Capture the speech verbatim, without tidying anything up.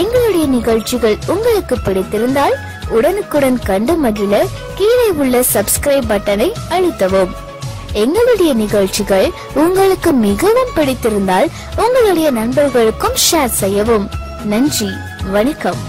எங்களுடைய நிகழ்ச்சிகள் உங்களுக்கு பிடித்திருந்தால் உடனுக்குடன் கண்டு மகிழ கீழே உள்ள சப்ஸ்கிரைப் பட்டனை அழுத்தவும். எங்களுடைய நிகழ்ச்சிகள் உங்களுக்கு மிகவும் பிடித்திருந்தால் உங்களுடைய நண்பர்களுக்கும் ஷேர் செய்யவும். நன்றி, வணக்கம்.